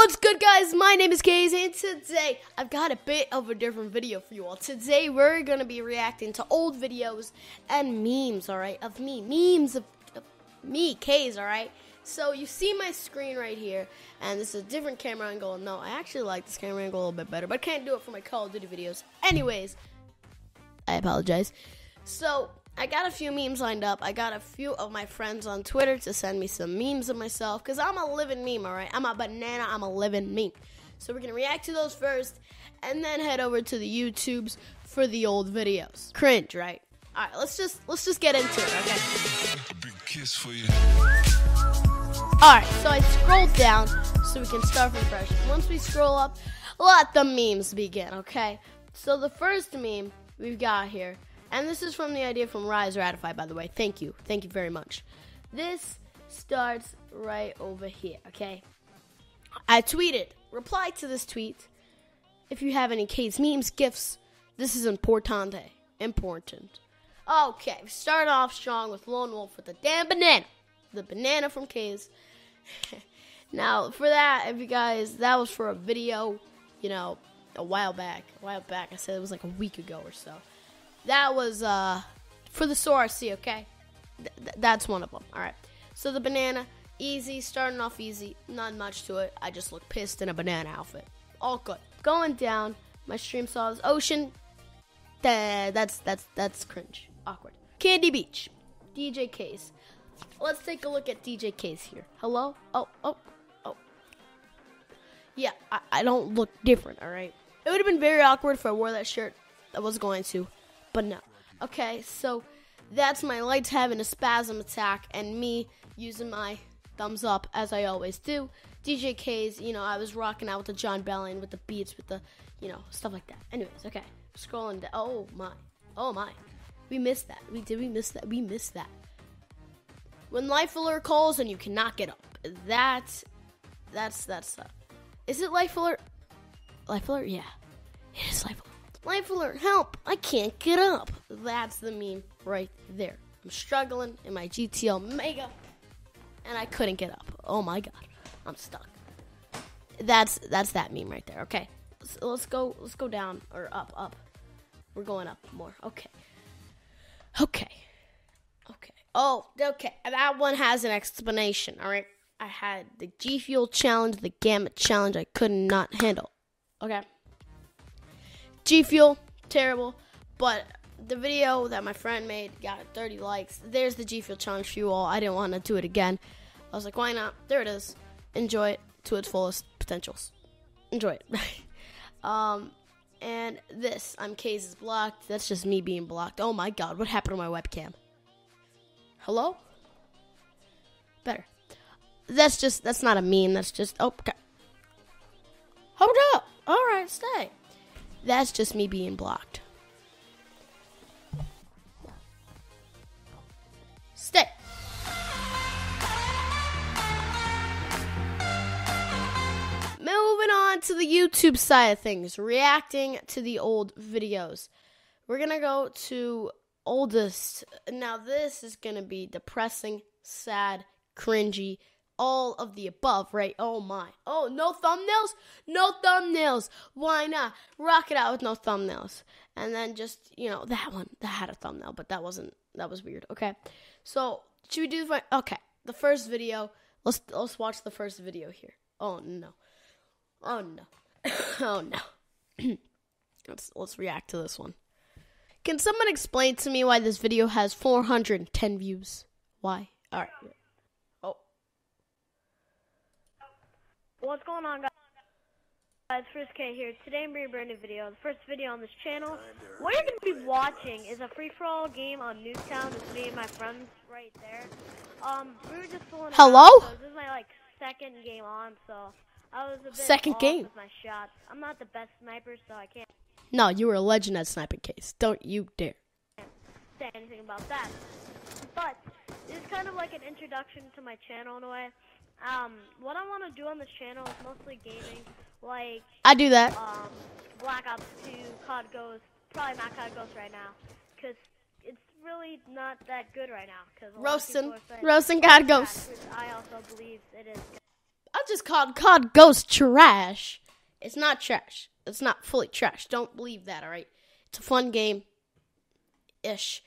What's good, guys? My name is KayZ, and today I've got a bit of a different video for you all. Today we're gonna be reacting to old videos and memes, alright, of me. Memes of me, KayZ, alright? So you see my screen right here, and this is a different camera angle. No, I actually like this camera angle a little bit better, but I can't do it for my Call of Duty videos. Anyways, I apologize. So I got a few memes lined up. I got a few of my friends on Twitter to send me some memes of myself, because I'm a living meme, all right? I'm a banana, I'm a living meme. So we're going to react to those first, and then head over to the YouTubes for the old videos. Cringe, right? All right, let's just get into it, okay? A big kiss for you. All right, so I scrolled down so we can start from fresh. Once we scroll up, let the memes begin, okay? So the first meme we've got here, and this is from the idea from Rise Ratify, by the way. Thank you very much. This starts right over here, okay? I tweeted, reply to this tweet. If you have any KayZ memes, gifts, this is importante. Important. Okay, we start off strong with LoneWolf with the damn banana. The banana from KayZ. Now, for that, if you guys, that was for a video, you know, a while back. I said it was like a week ago or so. That was for the SoaRRC, okay? That's one of them, all right? So the banana, easy, starting off easy, not much to it. I just look pissed in a banana outfit. All good. Going down, my stream saw this ocean. That's cringe, awkward. Candy Beach, DJ KayZ. Let's take a look at DJ KayZ here. Hello? Oh. Yeah, I don't look different, all right? It would have been very awkward if I wore that shirt. I was going to. But no. Okay, so that's my lights having a spasm attack and me using my thumbs up as I always do. DJ KayZ, you know, I was rocking out with the John Bellion, with the beats, with the, you know, stuff like that. Anyways, okay. Scrolling down. Oh, my. Oh, my. We missed that. We missed that. When life alert calls and you cannot get up. That's is it life alert? Life alert? Yeah. It is life alert. Life alert, help, I can't get up. That's the meme right there. I'm struggling in my GT Omega, and I couldn't get up. Oh my God, I'm stuck. That's that meme right there, okay. So let's go down, or up. We're going up more, okay. Oh, okay, that one has an explanation, all right. I had the G Fuel challenge, the gamut challenge I could not handle, okay. G Fuel, terrible, but the video that my friend made got 30 likes. There's the G Fuel challenge for you all. I didn't want to do it again. I was like, why not? There it is. Enjoy it to its fullest potentials. Enjoy it. And this, I'm KayZ's blocked. That's just me being blocked. Oh my God, what happened to my webcam? Hello? Better. That's not a meme. That's just, oh, okay. Hold up. All right, stay. That's just me being blocked. Stay. Moving on to the YouTube side of things, reacting to the old videos. We're gonna go to oldest. Now this is gonna be depressing, sad, cringy, all of the above, right? Oh my. Oh, no thumbnails? No thumbnails. Why not? Rock it out with no thumbnails. And then just, you know, that one that had a thumbnail, but that was weird. Okay. So should we do the okay. The first video. Let's watch the first video here. Oh no. Oh no. Oh no. Let's react to this one. Can someone explain to me why this video has 410 views? Why? All right. What's going on, guys? It's Frizz K here. Today I'm bringing a brand new video, the first video on this channel. What you're going to be watching is a free-for-all game on Newtown. It's me and my friends right there. We were just pulling hello? Out, so this is my, like, second game on, so I was a bit second off game with my shots. I'm not the best sniper, so I can't. No, you were a legend at sniping KayZ. Don't you dare. I can't say anything about that. But it's kind of like an introduction to my channel in a way. What I want to do on this channel is mostly gaming, like, I do that, Black Ops 2, COD Ghosts, probably not COD Ghosts right now, because it's really not that good right now, because a lot of people are saying, roasting COD Ghosts. I also believe it is. I just called COD Ghosts trash. It's not trash. It's not fully trash. Don't believe that, all right? It's a fun game-ish.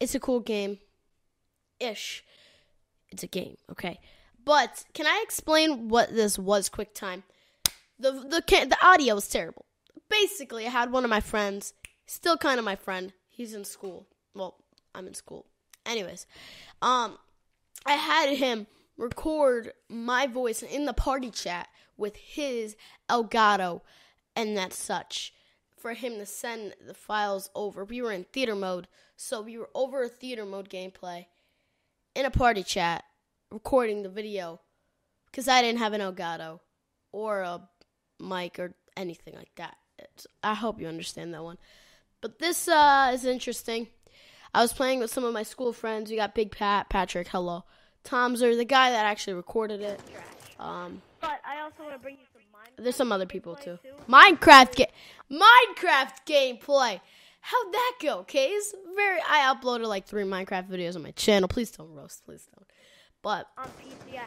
It's a cool game-ish. It's a game, okay? But can I explain what this was quick time? The audio was terrible. Basically, I had one of my friends, still kind of my friend. He's in school. Well, I'm in school. Anyways, I had him record my voice in the party chat with his Elgato and that such for him to send the files over. We were in theater mode, so we were over a theater mode gameplay in a party chat recording the video because I didn't have an Elgato or a mic or anything like that. I hope you understand that one. But this is interesting. I was playing with some of my school friends. We got Big Pat, Patrick, hello. Tomzer, the guy that actually recorded it. But I also want to bring you some Minecraft. There's some other people too. Minecraft gameplay. How'd that go, KayZ? I uploaded like 3 Minecraft videos on my channel. Please don't roast. Please don't. But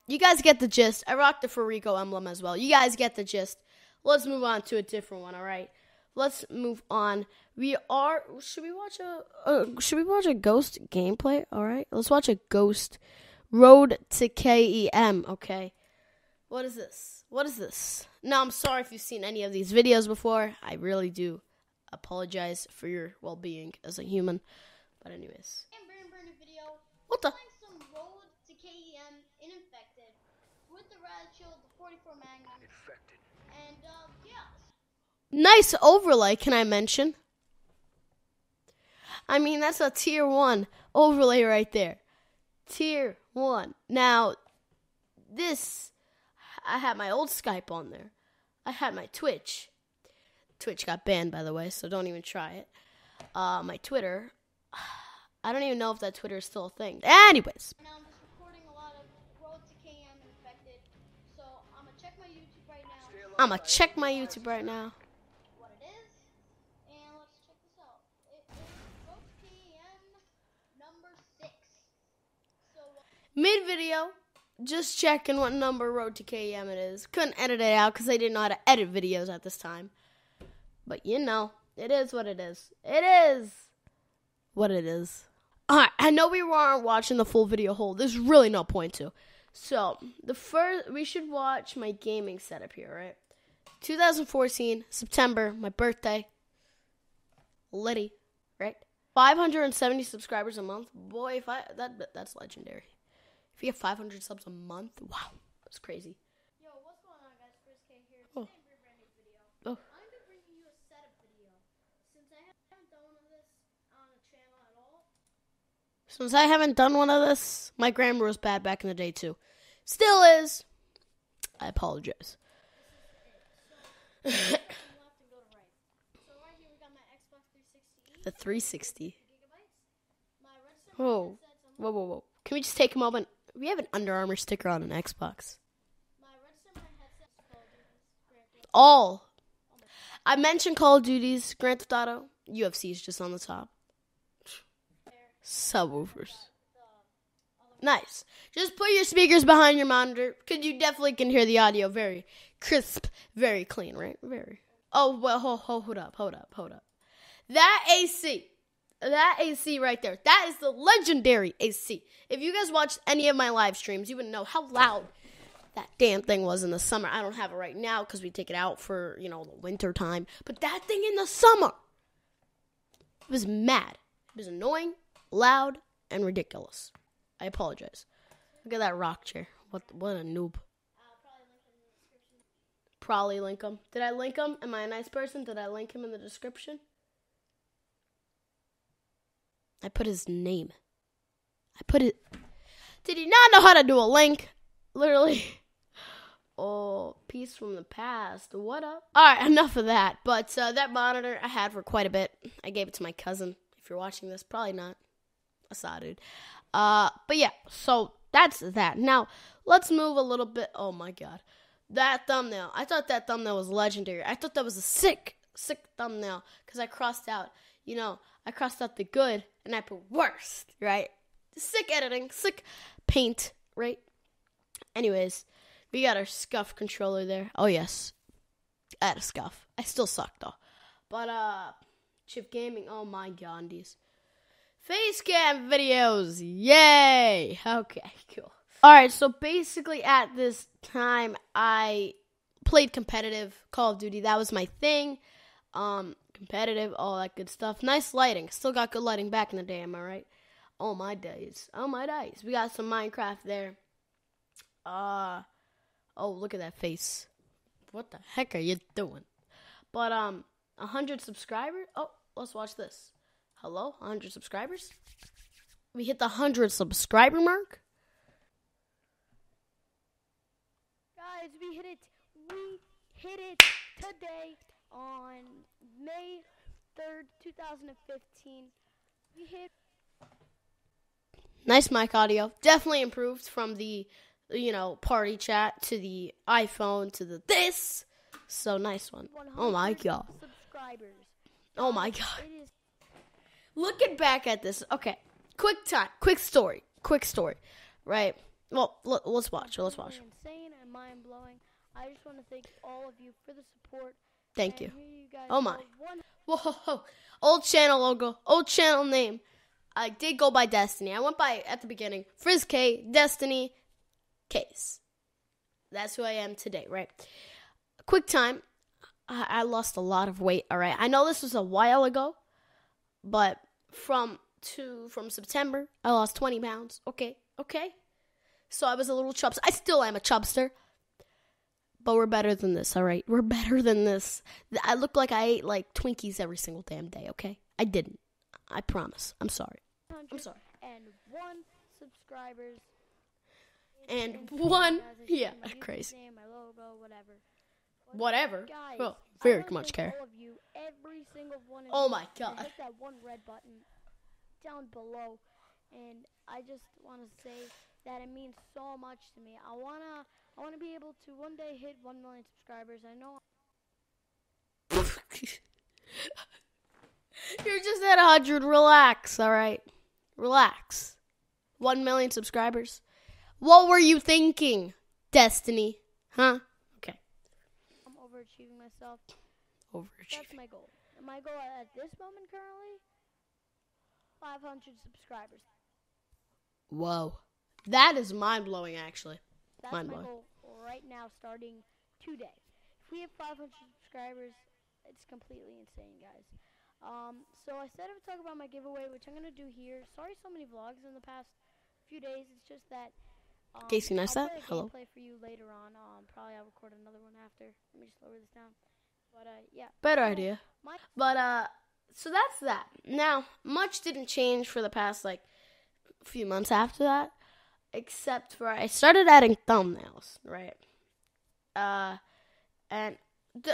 you guys get the gist. I rocked the Farigo emblem as well. You guys get the gist. Let's move on to a different one. All right. Let's move on. Should we watch a Ghost gameplay? All right. Let's watch a Ghost. Road to KEM, okay. What is this? What is this? Now, I'm sorry if you've seen any of these videos before. I really do apologize for your well-being as a human. But anyways. What the? Some Road to KEM in Infected with the Red Shield, the 44 Magnum. Infected. And, yeah. Nice overlay, can I mention? I mean, that's a tier 1 overlay right there. Tier 1. Now, this, I had my old Skype on there. I had my Twitch. Twitch got banned, by the way, so don't even try it. My Twitter. I don't even know if that Twitter is still a thing. Anyways. Now, I'm just recording a lot of Road to KM Infected, so I'm going to check my YouTube right now. What it is, and let's check this out. It is Road to KM number 6. Mid video, just checking what number Road to KEM it is. Couldn't edit it out because I didn't know how to edit videos at this time. But you know, it is what it is. It is what it is. Alright, I know we weren't watching the full video whole. There's really no point to. So, we should watch my gaming setup here, right? 2014, September, my birthday. Liddy, right? 570 subscribers a month. Boy, if that's legendary. If you get 500 subs a month, wow, that's crazy. Yo, what's going on, guys? Frizz K here. Today I'm rebranding video. I'm going to bring you a setup video. Since I haven't done one of this, my grammar was bad back in the day, too. Still is. I apologize. So right here we got my Xbox 360. The 360. Oh, whoa, whoa, whoa. Can we just take a moment? We have an Under Armour sticker on an Xbox. All. I mentioned Call of Duty's, Grand Theft Auto, UFC's just on the top. Subwoofers. Nice. Just put your speakers behind your monitor, because you definitely can hear the audio very crisp, very clean, right? Very. Oh, well, hold up. That AC right there. That is the legendary AC. If you guys watched any of my live streams, you would know how loud that damn thing was in the summer. I don't have it right now because we take it out for, you know, the winter time. But that thing in the summer, it was mad. It was annoying, loud, and ridiculous. I apologize. Look at that rock chair. What a noob. Probably link him. Did I link him? Am I a nice person? Did I link him in the description? I put his name. I put it. Did he not know how to do a link? Literally. Oh, peace from the past. What up? All right, enough of that. But that monitor I had for quite a bit. I gave it to my cousin. If you're watching this, probably not. I saw, dude. But yeah, so that's that. Now, let's move a little bit. Oh, my God. That thumbnail. I thought that thumbnail was legendary. I thought that was a sick, sick thumbnail because I crossed out, you know, I crossed out the good and I put worst, right? Sick editing, sick paint, right? Anyways, We got our Scuff controller there. Oh, yes. I had a Scuff. I still suck, though. But, Chip Gaming. Oh, my Gondies. Face cam videos. Yay. Okay, cool. All right, so basically at this time, I played competitive Call of Duty. That was my thing. Competitive, all that good stuff. Nice lighting. Still got good lighting back in the day, am I right? Oh, my days. Oh, my days. We got some Minecraft there. Oh, look at that face. What the heck are you doing? But, 100 subscribers. Oh, let's watch this. Hello, 100 subscribers. We hit the 100 subscriber mark. Guys, we hit it. We hit it today on May 3rd, 2015. We hit. Nice mic audio. Definitely improved from the, you know, party chat to the iPhone to the this. So nice one. Oh my God. Subscribers. Oh my God. Looking back at this, okay, quick story, right? Well, let's watch. Insane and mind blowing. I just want to thank all of you for the support. Thank you. Oh my. Whoa. Old channel logo, old channel name. I did go by Destiny. I went by, at the beginning, Frizz K, Destiny, KayZ. That's who I am today, right? Quick time. I lost a lot of weight, all right? I know this was a while ago, but from September, I lost 20 pounds. Okay. So I was a little chubster. I still am a chubster. But we're better than this, all right? We're better than this. I look like I ate, like, Twinkies every single damn day, okay? I didn't. I promise. I'm sorry. And one subscribers. And one. Yeah, crazy. Name, my logo, whatever. Guys, well, very much care. All of you, every single one of oh my God. Hit that one red button down below. And I just want to say that it means so much to me. I wanna be able to one day hit 1 million subscribers. I know. You're just at 100. Relax, all right? Relax. 1 million subscribers. What were you thinking, Destiny? Huh? Okay. I'm overachieving myself. Overachieving. That's my goal. My goal at this moment currently, 500 subscribers. Whoa. That is mind-blowing, actually. That's mind-blowing. My goal right now, starting today. If we have 500 subscribers, it's completely insane, guys. So I said I would talk about my giveaway, which I'm going to do here. Sorry so many vlogs in the past few days. It's just that, Casey Neistat, hello. I'll play a gameplay for you later on. Probably I'll record another one after. Let me just lower this down. But, yeah. Better idea. But, so that's that. Now, much didn't change for the past, like, few months after that. Except for, I started adding thumbnails, right? And...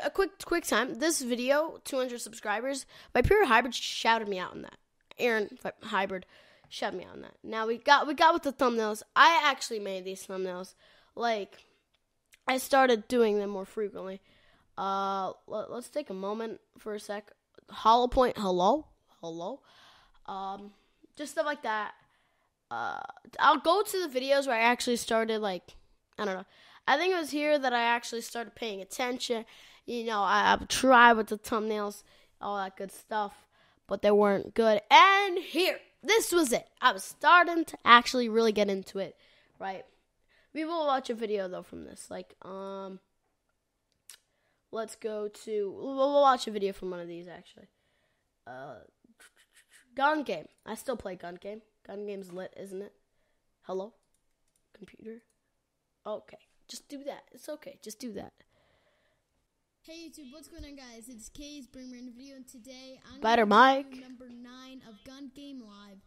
A quick time. This video, 200 subscribers. My pure hybrid shouted me out on that. Aaron hybrid shouted me out on that. Now we got with the thumbnails. I actually made these thumbnails. Like, I started doing them more frequently. Let's take a moment for a sec. Hollow point. Hello. Just stuff like that. I'll go to the videos where I actually started. Like, I don't know. I think it was here that I actually started paying attention. You know, I've tried with the thumbnails, all that good stuff, but they weren't good. And here, this was it. I was starting to actually really get into it, right? We will watch a video, though, from this. Like, let's go to, we'll watch a video from one of these, actually. Gun Game. I still play Gun Game. Gun Game's lit, isn't it? Hello? Computer? Okay. Just do that. It's okay. Just do that. Hey YouTube, what's going on, guys? It's KayZ bringing a video, and today I'm going to do number 9 of Gun Game Live,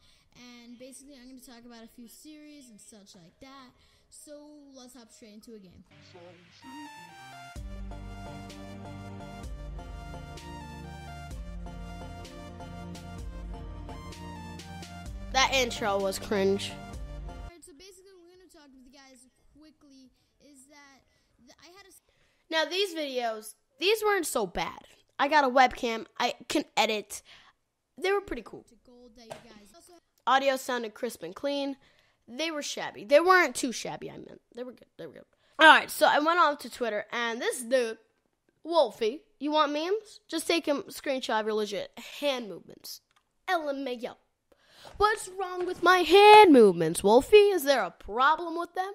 and basically I'm going to talk about a few series and such like that. So let's hop straight into a game. That intro was cringe. Now, these videos, these weren't so bad. I got a webcam. I can edit. They were pretty cool. Audio sounded crisp and clean. They were shabby. They weren't too shabby, I meant. They were good. Alright, so I went on to Twitter, and this dude, Wolfie, you want memes? Just take a screenshot of your legit hand movements. Ellen Miguel. What's wrong with my hand movements, Wolfie? Is there a problem with them?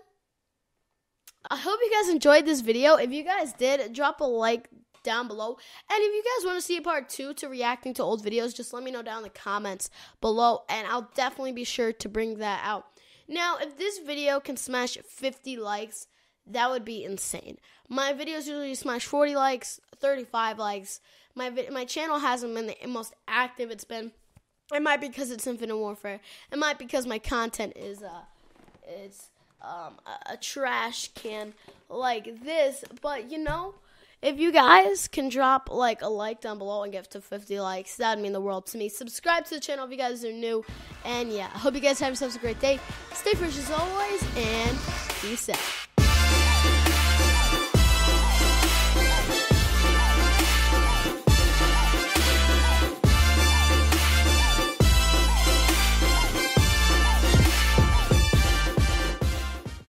I hope you guys enjoyed this video. If you guys did, drop a like down below. And if you guys want to see a part 2 to reacting to old videos, just let me know down in the comments below. And I'll definitely be sure to bring that out. Now, if this video can smash 50 likes, that would be insane. My videos usually smash 40 likes, 35 likes. My channel hasn't been the most active it's been. It might be because it's Infinite Warfare. It might be because my content is a trash can like this. But, you know, if you guys can drop like a like down below and get to 50 likes, that would mean the world to me. Subscribe to the channel if you guys are new. And, yeah, I hope you guys have yourselves a great day. Stay fresh as always, and peace out.